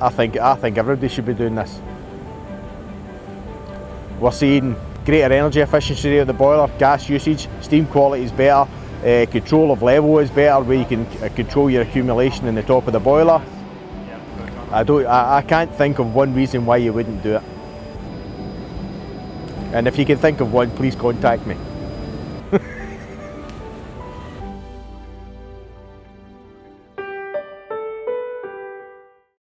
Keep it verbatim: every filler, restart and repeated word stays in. I think, I think everybody should be doing this. We're seeing greater energy efficiency at the boiler, gas usage, steam quality is better, uh, control of level is better, where you can control your accumulation in the top of the boiler. I, don't, I, I can't think of one reason why you wouldn't do it. And if you can think of one, please contact me.